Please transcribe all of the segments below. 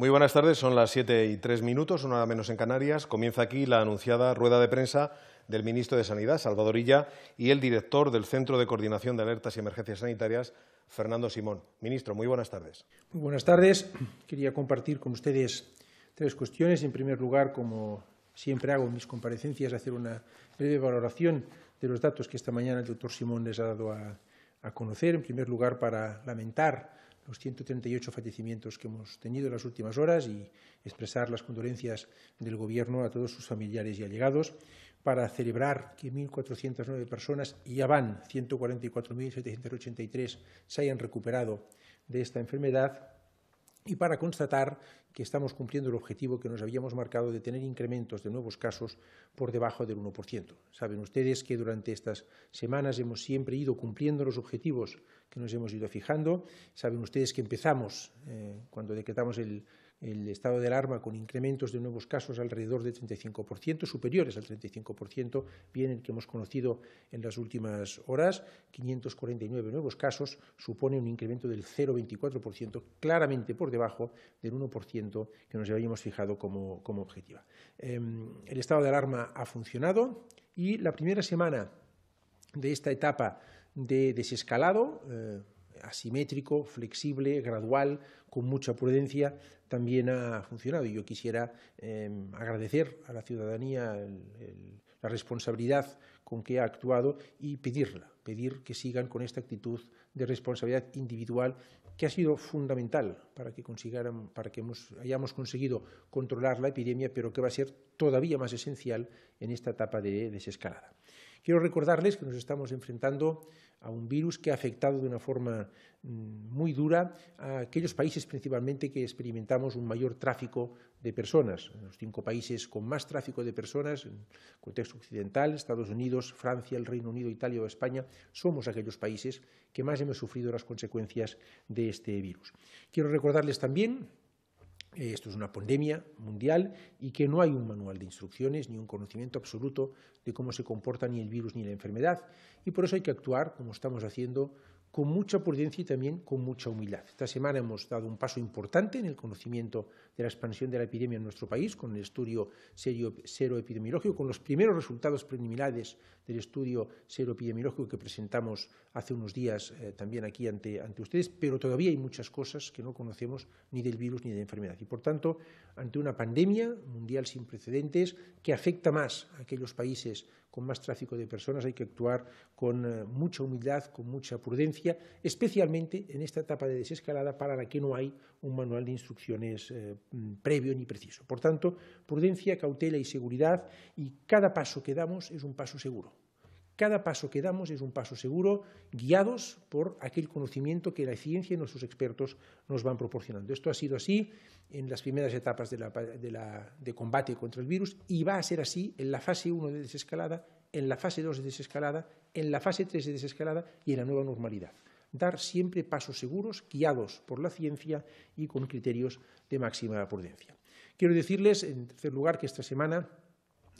Muy buenas tardes, son las 7:03, una hora menos en Canarias. Comienza aquí la anunciada rueda de prensa del ministro de Sanidad, Salvador Illa, y el director del Centro de Coordinación de Alertas y Emergencias Sanitarias, Fernando Simón. Ministro, muy buenas tardes. Muy buenas tardes. Quería compartir con ustedes tres cuestiones. En primer lugar, como siempre hago en mis comparecencias, hacer una breve valoración de los datos que esta mañana el doctor Simón les ha dado a conocer. En primer lugar, para lamentar los 138 fallecimientos que hemos tenido en las últimas horas y expresar las condolencias del Gobierno a todos sus familiares y allegados, para celebrar que 1.409 personas, y ya van 144.783, se hayan recuperado de esta enfermedad, y para constatar que estamos cumpliendo el objetivo que nos habíamos marcado de tener incrementos de nuevos casos por debajo del 1%. Saben ustedes que durante estas semanas hemos siempre ido cumpliendo los objetivos que nos hemos ido fijando. Saben ustedes que empezamos, cuando decretamos el estado de alarma, con incrementos de nuevos casos alrededor del 35%, superiores al 35%, bien el que hemos conocido en las últimas horas. 549 nuevos casos supone un incremento del 0,24%, claramente por debajo del 1% que nos habíamos fijado como objetivo. El estado de alarma ha funcionado y la primera semana de esta etapa de desescalado, asimétrico, flexible, gradual, con mucha prudencia, también ha funcionado. Y yo quisiera agradecer a la ciudadanía la responsabilidad con que ha actuado y pedir que sigan con esta actitud de responsabilidad individual, que ha sido fundamental para que hayamos conseguido controlar la epidemia, pero que va a ser todavía más esencial en esta etapa de desescalada. Quiero recordarles que nos estamos enfrentando a un virus que ha afectado de una forma muy dura a aquellos países principalmente que experimentamos un mayor tráfico de personas. Los 5 países con más tráfico de personas, en contexto occidental, Estados Unidos, Francia, el Reino Unido, Italia o España, somos aquellos países que más hemos sufrido las consecuencias de este virus. Quiero recordarles también esto es una pandemia mundial y que no hay un manual de instrucciones ni un conocimiento absoluto de cómo se comporta ni el virus ni la enfermedad, y por eso hay que actuar, como estamos haciendo, con mucha prudencia y también con mucha humildad. Esta semana hemos dado un paso importante en el conocimiento de la expansión de la epidemia en nuestro país con el estudio seroepidemiológico, con los primeros resultados preliminares del estudio seroepidemiológico que presentamos hace unos días también aquí ante ustedes, pero todavía hay muchas cosas que no conocemos ni del virus ni de la enfermedad. Y por tanto, ante una pandemia mundial sin precedentes que afecta más a aquellos países con más tráfico de personas, hay que actuar con mucha humildad, con mucha prudencia, especialmente en esta etapa de desescalada para la que no hay un manual de instrucciones previo ni preciso. Por tanto, prudencia, cautela y seguridad, y cada paso que damos es un paso seguro. Cada paso que damos es un paso seguro, guiados por aquel conocimiento que la ciencia y nuestros expertos nos van proporcionando. Esto ha sido así en las primeras etapas de combate contra el virus y va a ser así en la fase 1 de desescalada, en la fase 2 de desescalada, en la fase 3 de desescalada y en la nueva normalidad. Dar siempre pasos seguros, guiados por la ciencia y con criterios de máxima prudencia. Quiero decirles, en tercer lugar, que esta semana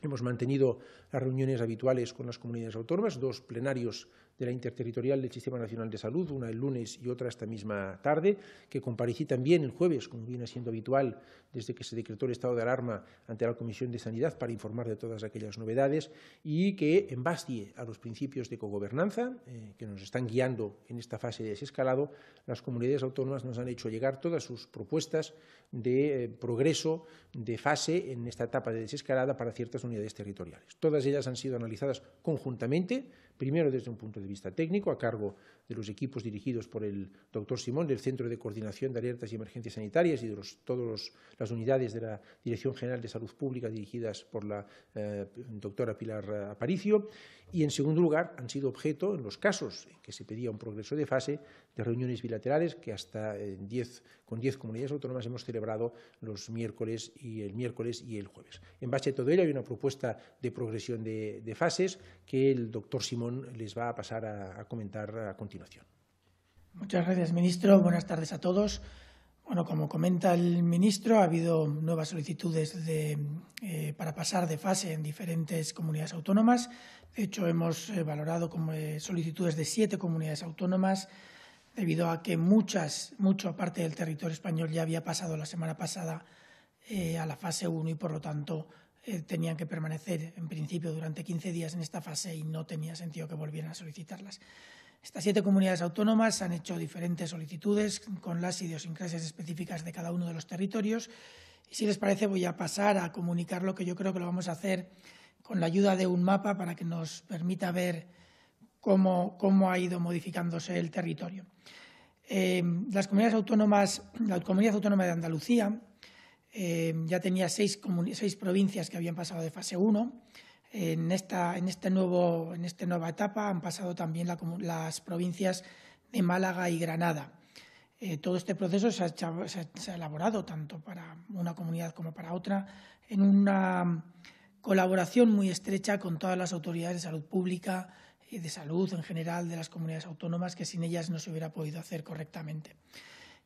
hemos mantenido las reuniones habituales con las comunidades autónomas, 2 plenarios de la Interterritorial del Sistema Nacional de Salud, una el lunes y otra esta misma tarde, que comparecí también el jueves, como viene siendo habitual desde que se decretó el estado de alarma, ante la Comisión de Sanidad para informar de todas aquellas novedades y que, en base a los principios de cogobernanza que nos están guiando en esta fase de desescalado, las comunidades autónomas nos han hecho llegar todas sus propuestas de progreso de fase en esta etapa de desescalada para ciertas unidades territoriales. Todas ellas han sido analizadas conjuntamente, primero desde un punto de vista técnico, a cargo de los equipos dirigidos por el doctor Simón, del Centro de Coordinación de Alertas y Emergencias Sanitarias y de todas las unidades de la Dirección General de Salud Pública dirigidas por la doctora Pilar Aparicio. Y, en segundo lugar, han sido objeto, en los casos en que se pedía un progreso de fase, de reuniones bilaterales que hasta con 10 comunidades autónomas hemos celebrado los miércoles y el jueves. En base a todo ello hay una propuesta de progresión de fases que el doctor Simón les va a pasar a comentar a continuación. Muchas gracias, ministro. Buenas tardes a todos. Bueno, como comenta el ministro, ha habido nuevas solicitudes para pasar de fase en diferentes comunidades autónomas. De hecho, hemos valorado solicitudes de 7 comunidades autónomas, debido a que mucha parte del territorio español ya había pasado la semana pasada a la fase 1 y, por lo tanto, tenían que permanecer, en principio, durante 15 días en esta fase y no tenía sentido que volvieran a solicitarlas. Estas 7 comunidades autónomas han hecho diferentes solicitudes con las idiosincrasias específicas de cada uno de los territorios. Y, si les parece, voy a pasar a comunicar lo que yo creo que lo vamos a hacer con la ayuda de un mapa para que nos permita ver cómo ha ido modificándose el territorio. La Comunidad Autónoma de Andalucía ya tenía 6 provincias que habían pasado de fase 1. En esta nueva etapa han pasado también las provincias de Málaga y Granada. Todo este proceso se ha elaborado tanto para una comunidad como para otra en una colaboración muy estrecha con todas las autoridades de salud pública y de salud en general de las comunidades autónomas, que sin ellas no se hubiera podido hacer correctamente.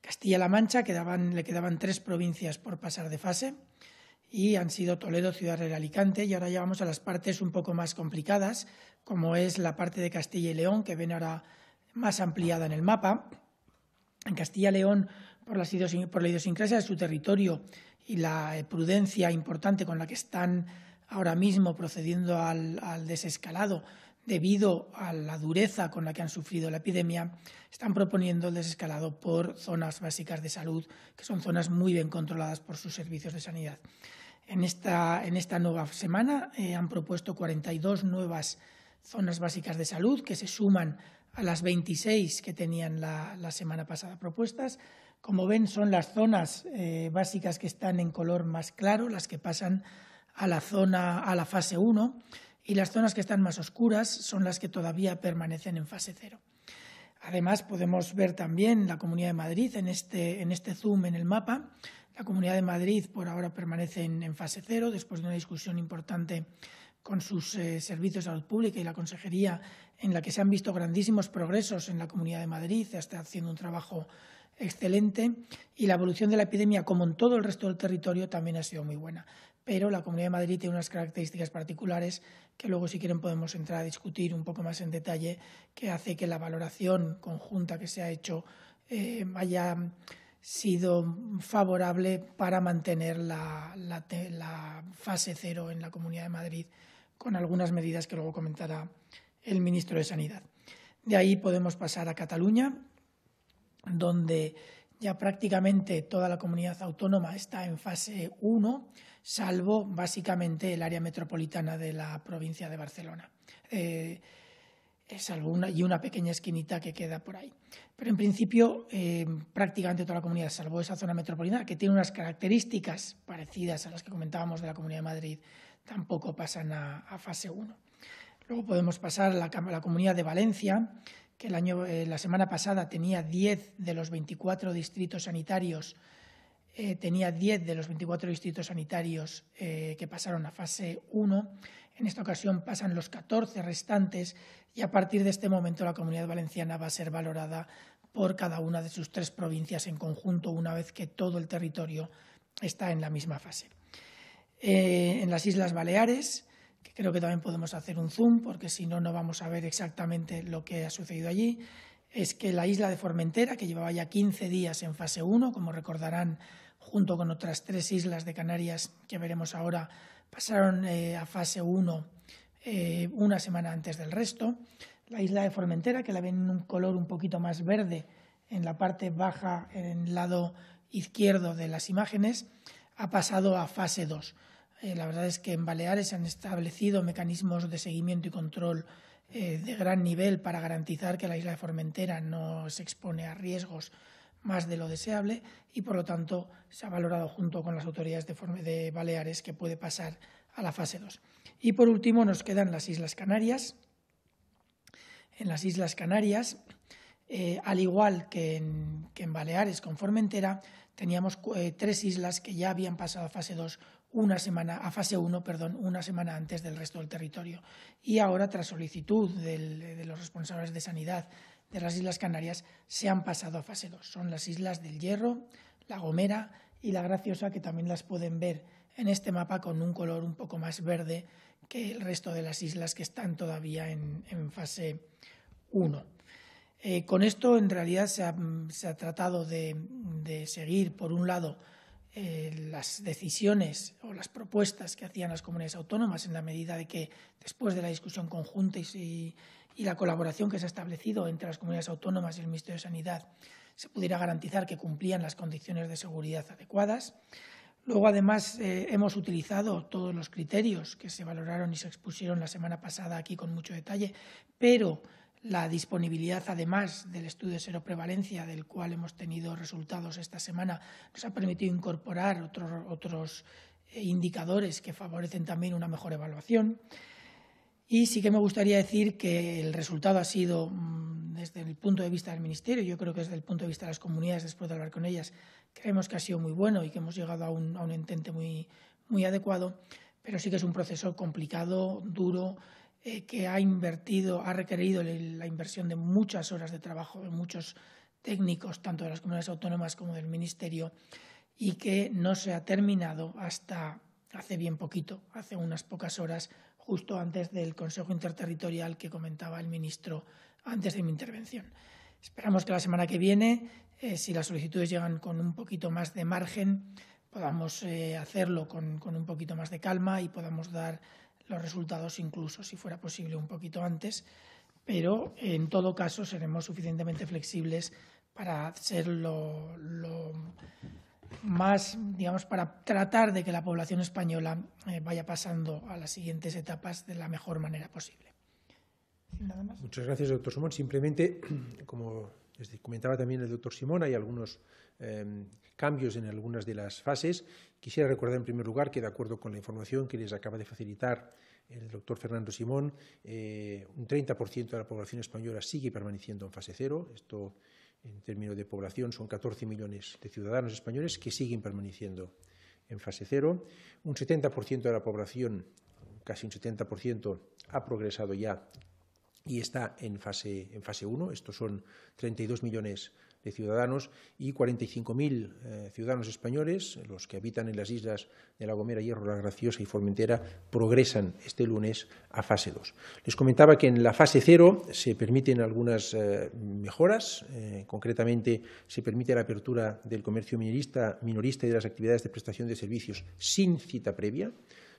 Castilla-La Mancha le quedaban 3 provincias por pasar de fase y han sido Toledo, Ciudad Real, Alicante, y ahora ya vamos a las partes un poco más complicadas, como es la parte de Castilla y León, que ven ahora más ampliada en el mapa. En Castilla y León, por la idiosincrasia de su territorio y la prudencia importante con la que están ahora mismo procediendo al desescalado, debido a la dureza con la que han sufrido la epidemia, están proponiendo el desescalado por zonas básicas de salud, que son zonas muy bien controladas por sus servicios de sanidad. En esta nueva semana han propuesto 42 nuevas zonas básicas de salud, que se suman a las 26 que tenían la semana pasada propuestas. Como ven, son las zonas básicas que están en color más claro, las que pasan a la fase 1, y las zonas que están más oscuras son las que todavía permanecen en fase 0. Además, podemos ver también la Comunidad de Madrid en este zoom en el mapa. La Comunidad de Madrid por ahora permanece en fase 0, después de una discusión importante con sus servicios de salud pública y la consejería, en la que se han visto grandísimos progresos en la Comunidad de Madrid. Está haciendo un trabajo excelente y la evolución de la epidemia, como en todo el resto del territorio, también ha sido muy buena. Pero la Comunidad de Madrid tiene unas características particulares que luego, si quieren, podemos entrar a discutir un poco más en detalle, que hace que la valoración conjunta que se ha hecho haya sido favorable para mantener la fase 0 en la Comunidad de Madrid, con algunas medidas que luego comentará el ministro de Sanidad. De ahí podemos pasar a Cataluña, donde ya prácticamente toda la comunidad autónoma está en fase 1, salvo básicamente el área metropolitana de la provincia de Barcelona, salvo una pequeña esquinita que queda por ahí. Pero en principio prácticamente toda la comunidad, salvo esa zona metropolitana, que tiene unas características parecidas a las que comentábamos de la Comunidad de Madrid, tampoco pasan a fase 1. Luego podemos pasar a la Comunidad de Valencia, que la semana pasada tenía 10 de los 24 distritos sanitarios que pasaron a fase 1. En esta ocasión pasan los 14 restantes y, a partir de este momento, la Comunidad Valenciana va a ser valorada por cada una de sus 3 provincias en conjunto, una vez que todo el territorio está en la misma fase. En las Islas Baleares, que creo que también podemos hacer un zoom, porque si no, no vamos a ver exactamente lo que ha sucedido allí, es que la isla de Formentera, que llevaba ya 15 días en fase 1, como recordarán, junto con otras 3 islas de Canarias que veremos ahora, pasaron a fase 1 una semana antes del resto. La isla de Formentera, que la ven en un color un poquito más verde en la parte baja, en el lado izquierdo de las imágenes, ha pasado a fase 2. La verdad es que en Baleares se han establecido mecanismos de seguimiento y control de gran nivel para garantizar que la isla de Formentera no se expone a riesgos más de lo deseable y, por lo tanto, se ha valorado junto con las autoridades de Baleares que puede pasar a la fase 2. Y, por último, nos quedan las Islas Canarias. En las Islas Canarias, al igual que en Baleares con Formentera, teníamos 3 islas que ya habían pasado a fase 2 una semana antes del resto del territorio. Y ahora, tras solicitud de los responsables de sanidad de las Islas Canarias, se han pasado a fase 2. Son las islas del Hierro, La Gomera y La Graciosa, que también las pueden ver en este mapa con un color un poco más verde que el resto de las islas que están todavía en fase 1. Con esto, en realidad, se ha tratado de seguir, por un lado, las decisiones o las propuestas que hacían las comunidades autónomas, en la medida de que, después de la discusión conjunta y la colaboración que se ha establecido entre las comunidades autónomas y el Ministerio de Sanidad, se pudiera garantizar que cumplían las condiciones de seguridad adecuadas. Luego, además, hemos utilizado todos los criterios que se valoraron y se expusieron la semana pasada aquí con mucho detalle, pero la disponibilidad, además, del estudio de seroprevalencia, del cual hemos tenido resultados esta semana, nos ha permitido incorporar otros indicadores que favorecen también una mejor evaluación. Y sí que me gustaría decir que el resultado ha sido, desde el punto de vista del Ministerio, yo creo que desde el punto de vista de las comunidades, después de hablar con ellas, creemos que ha sido muy bueno y que hemos llegado a un entente muy, muy adecuado, pero sí que es un proceso complicado, duro, que ha requerido la inversión de muchas horas de trabajo de muchos técnicos, tanto de las comunidades autónomas como del Ministerio, y que no se ha terminado hasta hace bien poquito, hace unas pocas horas, justo antes del Consejo Interterritorial que comentaba el ministro antes de mi intervención. Esperamos que la semana que viene, si las solicitudes llegan con un poquito más de margen, podamos hacerlo con un poquito más de calma y podamos dar los resultados, incluso si fuera posible un poquito antes, pero en todo caso seremos suficientemente flexibles para ser lo más, digamos, para tratar de que la población española vaya pasando a las siguientes etapas de la mejor manera posible. Nada más. Muchas gracias, doctor Simón. Simplemente, como les comentaba también el doctor Simón, hay algunos cambios en algunas de las fases. Quisiera recordar, en primer lugar, que de acuerdo con la información que les acaba de facilitar el doctor Fernando Simón, un 30% de la población española sigue permaneciendo en fase cero. Esto, en términos de población, son 14 millones de ciudadanos españoles que siguen permaneciendo en fase cero. Un 70% de la población, casi un 70%, ha progresado ya y está en fase 1. Estos son 32 millones de ciudadanos y 45.000 ciudadanos españoles, los que habitan en las islas de La Gomera, Hierro, La Graciosa y Formentera, progresan este lunes a fase 2. Les comentaba que en la fase 0 se permiten algunas mejoras, concretamente se permite la apertura del comercio minorista y de las actividades de prestación de servicios sin cita previa,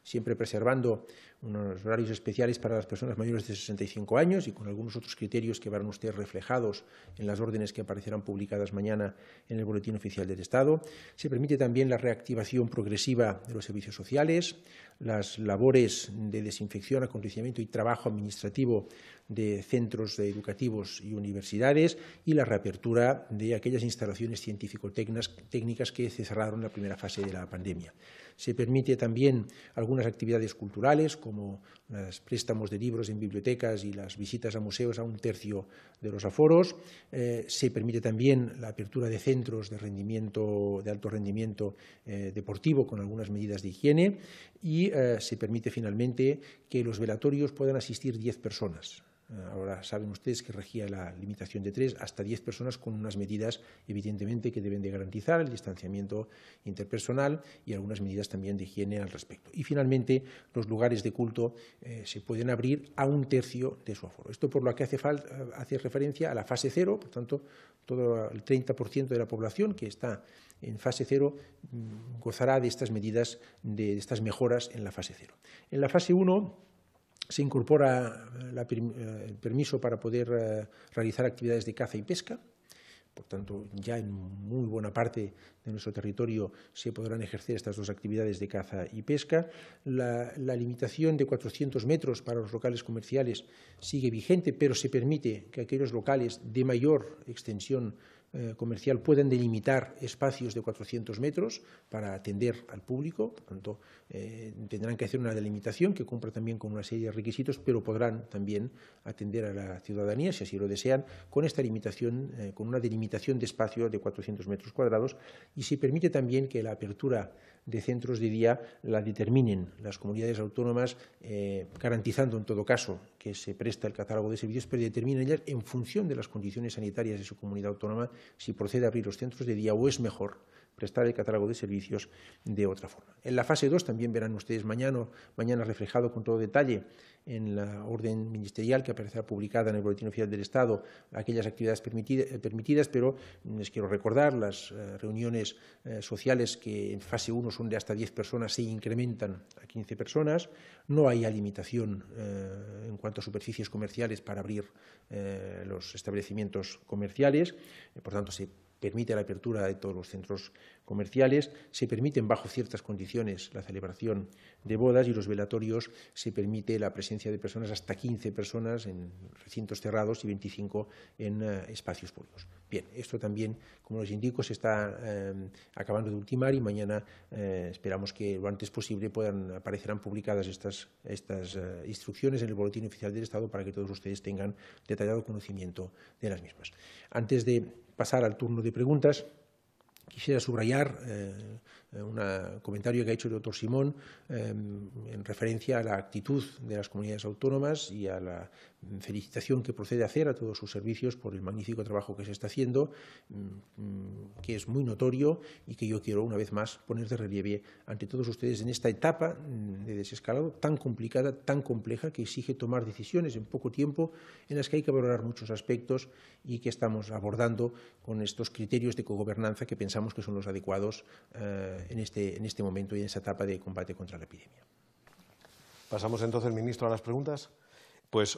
siempre preservando unos horarios especiales para las personas mayores de 65 años y con algunos otros criterios que verán ustedes reflejados en las órdenes que aparecerán publicadas mañana en el Boletín Oficial del Estado. Se permite también la reactivación progresiva de los servicios sociales, las labores de desinfección, acondicionamiento y trabajo administrativo de centros educativos y universidades y la reapertura de aquellas instalaciones científico-técnicas que se cerraron en la primera fase de la pandemia. Se permite también algunas actividades culturales, como los préstamos de libros en bibliotecas y las visitas a museos a un tercio de los aforos. Se permite también la apertura de centros de alto rendimiento deportivo con algunas medidas de higiene y se permite finalmente que los velatorios puedan asistir 10 personas. Ahora saben ustedes que regía la limitación de 3 hasta 10 personas con unas medidas, evidentemente, que deben de garantizar el distanciamiento interpersonal y algunas medidas también de higiene al respecto. Y, finalmente, los lugares de culto se pueden abrir a un tercio de su aforo. Esto por lo que hace referencia a la fase 0, por tanto, todo el 30% de la población que está en fase 0 gozará de estas medidas, de estas mejoras en la fase 0. En la fase 1 se incorpora el permiso para poder realizar actividades de caza y pesca. Por tanto, ya en muy buena parte de nuestro territorio se podrán ejercer estas dos actividades de caza y pesca. La limitación de 400 metros para los locales comerciales sigue vigente, pero se permite que aquellos locales de mayor extensión comercial puedan delimitar espacios de 400 metros para atender al público. Por tanto, tendrán que hacer una delimitación que cumpla también con una serie de requisitos, pero podrán también atender a la ciudadanía, si así lo desean, con esta limitación, con una delimitación de espacio de 400 metros cuadrados. Y se permite también que la apertura de centros de día la determinen las comunidades autónomas, garantizando en todo caso que se presta el catálogo de servicios, pero determinen ellas, en función de las condiciones sanitarias de su comunidad autónoma, si procede a abrir los centros de día o es mejor prestar el catálogo de servicios de otra forma. En la fase 2 también verán ustedes mañana reflejado con todo detalle en la orden ministerial que aparecerá publicada en el Boletín Oficial del Estado aquellas actividades permitidas, pero les quiero recordar las reuniones sociales que en fase 1 son de hasta 10 personas, se incrementan a 15 personas. No hay limitación en cuanto a superficies comerciales para abrir los establecimientos comerciales, por tanto se permite la apertura de todos los centros comerciales, se permiten bajo ciertas condiciones la celebración de bodas y los velatorios, se permite la presencia de personas hasta 15 personas en recintos cerrados y 25 en espacios públicos. Bien, esto también, como les indico, se está acabando de ultimar y mañana esperamos que lo antes posible aparecerán publicadas estas instrucciones en el Boletín Oficial del Estado para que todos ustedes tengan detallado conocimiento de las mismas. Antes de pasar al turno de preguntas, quisiera subrayar un comentario que ha hecho el doctor Simón en referencia a la actitud de las comunidades autónomas y a la felicitación que procede hacer a todos sus servicios por el magnífico trabajo que se está haciendo, que es muy notorio y que yo quiero una vez más poner de relieve ante todos ustedes en esta etapa de desescalado tan complicada, tan compleja, que exige tomar decisiones en poco tiempo en las que hay que valorar muchos aspectos y que estamos abordando con estos criterios de cogobernanza que pensamos que son los adecuados en este momento y en esta etapa de combate contra la epidemia. Pasamos entonces, ministro, a las preguntas. Pues